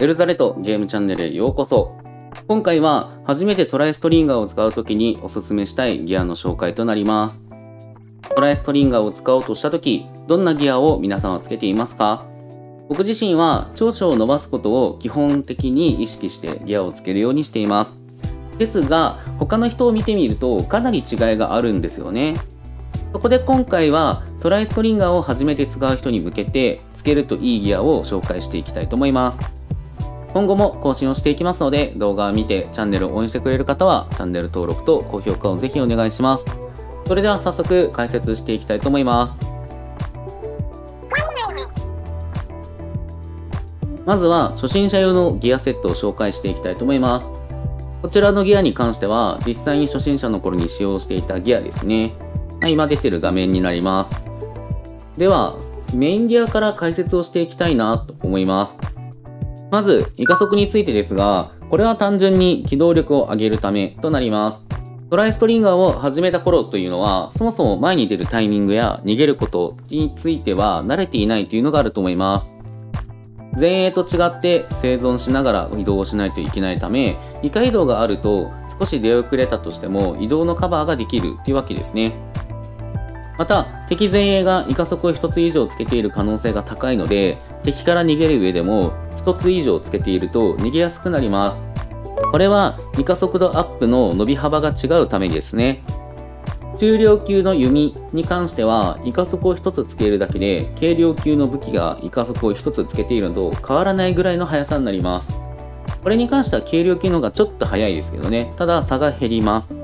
エルザレトゲームチャンネルへようこそ。今回は初めてトライストリンガーを使う時におすすめしたいギアの紹介となります。トライストリンガーを使おうとした時、どんなギアを皆さんはつけていますか？僕自身は長所を伸ばすことを基本的に意識してギアをつけるようにしています。ですが他の人を見てみるとかなり違いがあるんですよね。そこで今回はトライストリンガーを初めて使う人に向けてつけるといいギアを紹介していきたいと思います。今後も更新をしていきますので、動画を見てチャンネルを応援してくれる方はチャンネル登録と高評価をぜひお願いします。それでは早速解説していきたいと思います。まずは初心者用のギアセットを紹介していきたいと思います。こちらのギアに関しては実際に初心者の頃に使用していたギアですね。今出てる画面になります。ではメインギアから解説をしていきたいなと思います。まずイカ速についてですが、これは単純に機動力を上げるためとなります。トライストリンガーを始めた頃というのは、そもそも前に出るタイミングや逃げることについては慣れていないというのがあると思います。前衛と違って生存しながら移動をしないといけないため、イカ移動があると少し出遅れたとしても移動のカバーができるというわけですね。また敵前衛がイカ速を1つ以上つけている可能性が高いので、敵から逃げる上でも1つ以上つけていると逃げやすくなります。これはイカ速度アップの伸び幅が違うためですね。中量級の弓に関してはイカ速を1つつけるだけで軽量級の武器がイカ速を1つつけているのと変わらないぐらいの速さになります。これに関しては軽量級の方がちょっと速いですけどね。ただ差が減ります。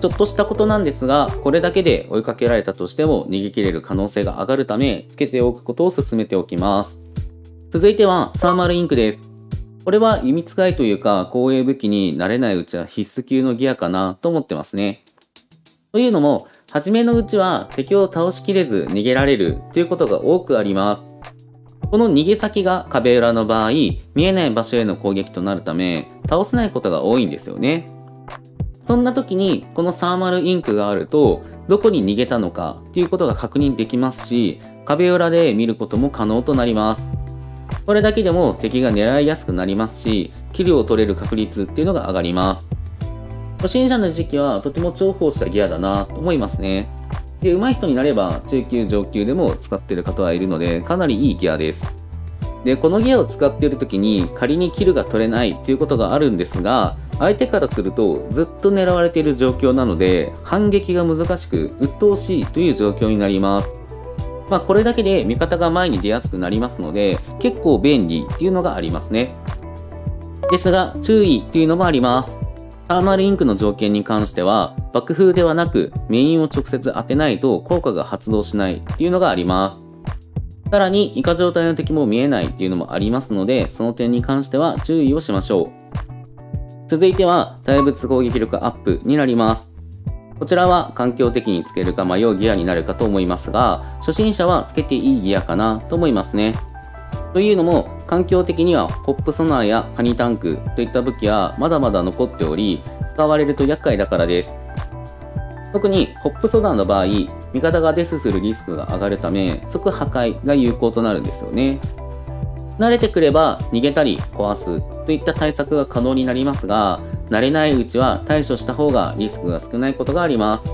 ちょっとしたことなんですが、これだけで追いかけられたとしても逃げ切れる可能性が上がるため、つけておくことを勧めておきます。続いてはサーマルインクです。これは弓使いというか後衛武器に慣れないうちは必須級のギアかなと思ってますね。というのも、初めのうちは敵を倒しきれず逃げられるということが多くあります。この逃げ先が壁裏の場合、見えない場所への攻撃となるため、倒せないことが多いんですよね。そんな時にこのサーマルインクがあるとどこに逃げたのかっていうことが確認できますし、壁裏で見ることも可能となります。これだけでも敵が狙いやすくなりますし、キルを取れる確率っていうのが上がります。初心者の時期はとても重宝したギアだなと思いますね。で、上手い人になれば中級上級でも使ってる方はいるので、かなりいいギアです。で、このギアを使っている時に仮にキルが取れないということがあるんですが、相手からするとずっと狙われている状況なので反撃が難しく鬱陶しいという状況になります。これだけで味方が前に出やすくなりますので、結構便利っていうのがありますね。ですが注意というのもあります。サーマルインクの条件に関しては、爆風ではなくメインを直接当てないと効果が発動しないっていうのがあります。さらにイカ状態の敵も見えないっていうのもありますので、その点に関しては注意をしましょう。続いては対物攻撃力アップになります。こちらは環境的につけるか迷うギアになるかと思いますが、初心者はつけていいギアかなと思いますね。というのも環境的にはポップソナーやカニタンクといった武器はまだまだ残っており、使われると厄介だからです。特にホップソナーの場合、味方がデスするリスクが上がるため即破壊が有効となるんですよね。慣れてくれば逃げたり壊すといった対策が可能になりますが、慣れないうちは対処した方がリスクが少ないことがあります。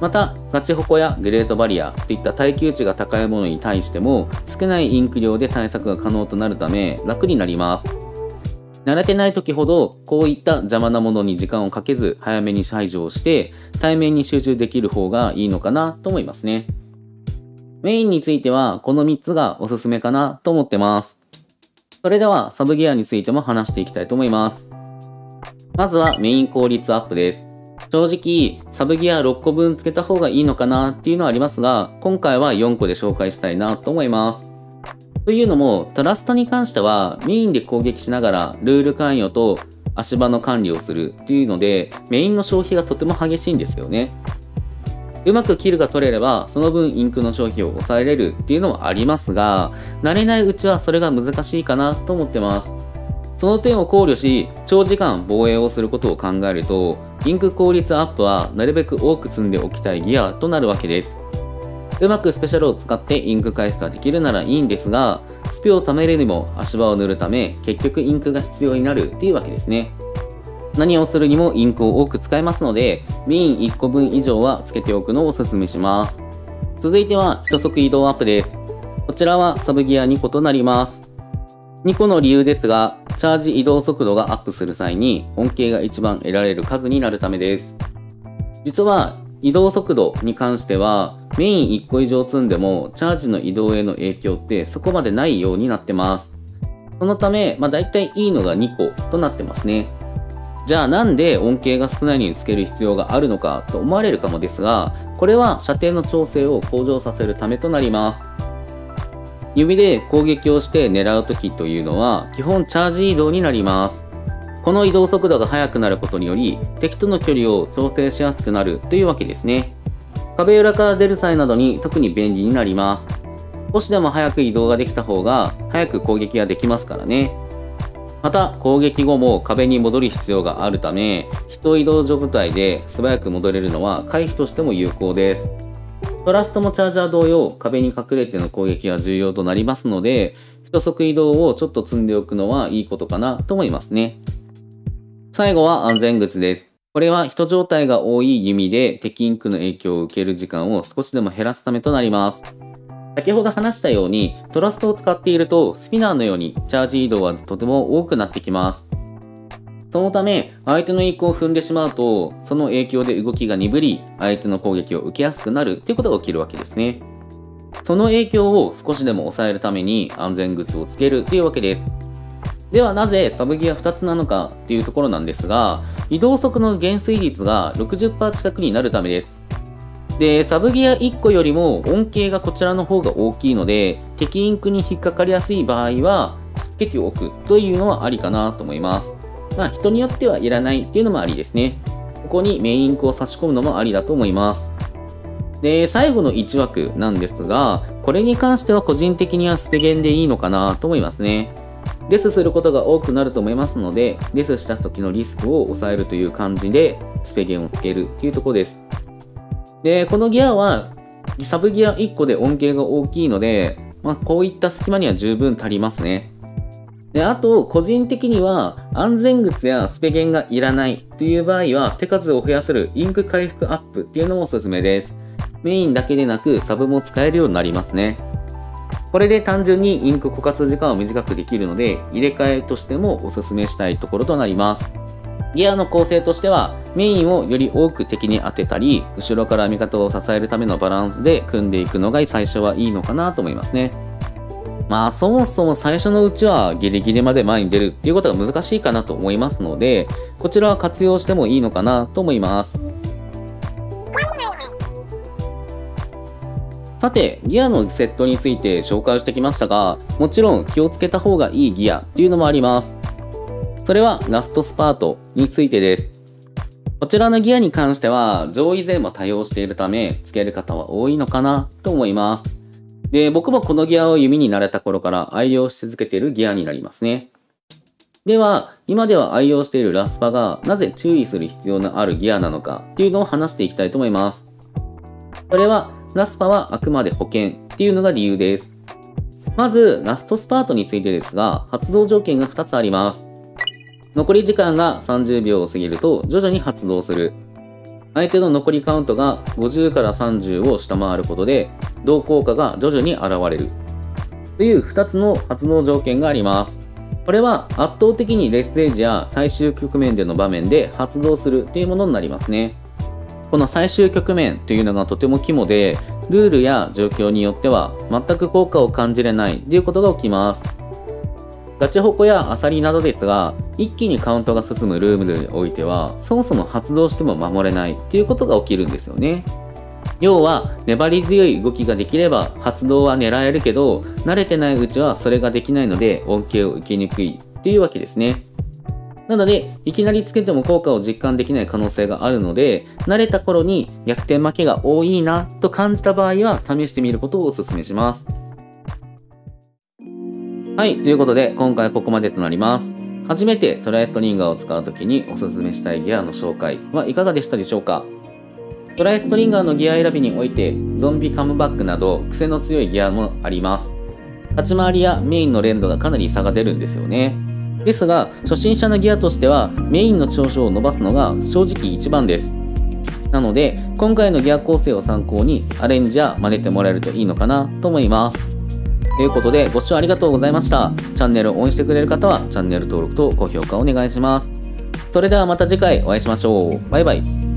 またガチホコやグレートバリアといった耐久値が高いものに対しても少ないインク量で対策が可能となるため楽になります。慣れてない時ほどこういった邪魔なものに時間をかけず早めに排除をして対面に集中できる方がいいのかなと思いますね。メインについてはこの3つがおすすめかなと思ってます。それではサブギアについても話していきたいと思います。まずはメイン効率アップです。正直サブギア6個分つけた方がいいのかなっていうのはありますが、今回は4個で紹介したいなと思います。というのもトラストに関してはメインで攻撃しながらルール関与と足場の管理をするというので、メインの消費がとても激しいんですよね。うまくキルが取れればその分インクの消費を抑えれるっていうのもありますが、慣れないうちはそれが難しいかなと思ってます。その点を考慮し長時間防衛をすることを考えると、インク効率アップはなるべく多く積んでおきたいギアとなるわけです。うまくスペシャルを使ってインク回復ができるならいいんですが、スピを溜めるよりも足場を塗るため結局インクが必要になるっていうわけですね。何をするにもインクを多く使えますので、瓶1個分以上はつけておくのをおすすめします。続いては一足移動アップです。こちらはサブギア2個となります。2個の理由ですが、チャージ移動速度がアップする際に恩恵が一番得られる数になるためです。実は移動速度に関してはメイン1個以上積んでもチャージの移動への影響ってそこまでないようになってます。そのため、だいたいいいのが2個となってますね。じゃあなんで恩恵が少ないにつける必要があるのかと思われるかもですが、これは射程の調整を向上させるためとなります。指で攻撃をして狙う時というのは基本チャージ移動になります。この移動速度が速くなることにより敵との距離を調整しやすくなるというわけですね。壁裏から出る際などに特に便利になります。少しでも早く移動ができた方が早く攻撃ができますからね。また攻撃後も壁に戻る必要があるため、人移動状態で素早く戻れるのは回避としても有効です。トラストもチャージャー同様、壁に隠れての攻撃が重要となりますので、一足移動をちょっと積んでおくのはいいことかなと思いますね。最後は安全靴です。これは人状態が多い弓で敵インクの影響を受ける時間を少しでも減らすためとなります。先ほど話したようにトラストを使っているとスピナーのようにチャージ移動はとても多くなってきます。そのため相手のインクを踏んでしまうと、その影響で動きが鈍り相手の攻撃を受けやすくなるということが起きるわけですね。その影響を少しでも抑えるために安全靴をつけるというわけです。ではなぜサブギア2つなのかというところなんですが、移動速の減衰率が 60% 近くになるためです。で、サブギア1個よりも恩恵がこちらの方が大きいので、敵インクに引っかかりやすい場合はつけておくというのはありかなと思います。人によってはいらないっていうのもありですね。ここにメインインクを差し込むのもありだと思います。で、最後の1枠なんですが、これに関しては個人的には捨てゲンでいいのかなと思いますね。デスすることが多くなると思いますので、デスした時のリスクを抑えるという感じでスペゲンをつけるというところです。で、このギアはサブギア1個で恩恵が大きいので、こういった隙間には十分足りますね。で、あと個人的には安全靴やスペゲンがいらないという場合は手数を増やせるインク回復アップっていうのもおすすめです。メインだけでなくサブも使えるようになりますね。これで単純にインク枯渇時間を短くできるので、入れ替えとしてもおすすめしたいところとなります。ギアの構成としては、メインをより多く敵に当てたり、後ろから味方を支えるためのバランスで組んでいくのが最初はいいのかなと思いますね。そもそも最初のうちはギリギリまで前に出るっていうことが難しいかなと思いますので、こちらは活用してもいいのかなと思います。さて、ギアのセットについて紹介してきましたが、もちろん気をつけた方がいいギアっていうのもあります。それはラストスパートについてです。こちらのギアに関しては上位勢も多用しているため、つける方は多いのかなと思います。で、僕もこのギアを弓に慣れた頃から愛用し続けているギアになりますね。では、今では愛用しているラスパがなぜ注意する必要のあるギアなのかっていうのを話していきたいと思います。それはラスパはあくまで保険っていうのが理由です。まず、ラストスパートについてですが、発動条件が2つあります。残り時間が30秒を過ぎると徐々に発動する。相手の残りカウントが50から30を下回ることで、同効果が徐々に現れる。という2つの発動条件があります。これは圧倒的に劣勢時や最終局面での場面で発動するというものになりますね。この最終局面というのがとても肝で、ルールや状況によっては全く効果を感じれないということが起きます。ガチホコやアサリなどですが、一気にカウントが進むルームにおいては、そもそも発動しても守れないということが起きるんですよね。要は、粘り強い動きができれば発動は狙えるけど、慣れてないうちはそれができないので恩恵を受けにくいというわけですね。なので、いきなりつけても効果を実感できない可能性があるので、慣れた頃に逆転負けが多いなと感じた場合は試してみることをお勧めします。はい、ということで今回はここまでとなります。初めてトライストリンガーを使うときにお勧めしたいギアの紹介はいかがでしたでしょうか？トライストリンガーのギア選びにおいて、ゾンビカムバックなど癖の強いギアもあります。立ち回りやメインの連動がかなり差が出るんですよね。ですが初心者のギアとしてはメインの長所を伸ばすのが正直一番です。なので今回のギア構成を参考にアレンジや真似てもらえるといいのかなと思います。ということでご視聴ありがとうございました。チャンネルを応援してくれる方はチャンネル登録と高評価お願いします。それではまた次回お会いしましょう。バイバイ。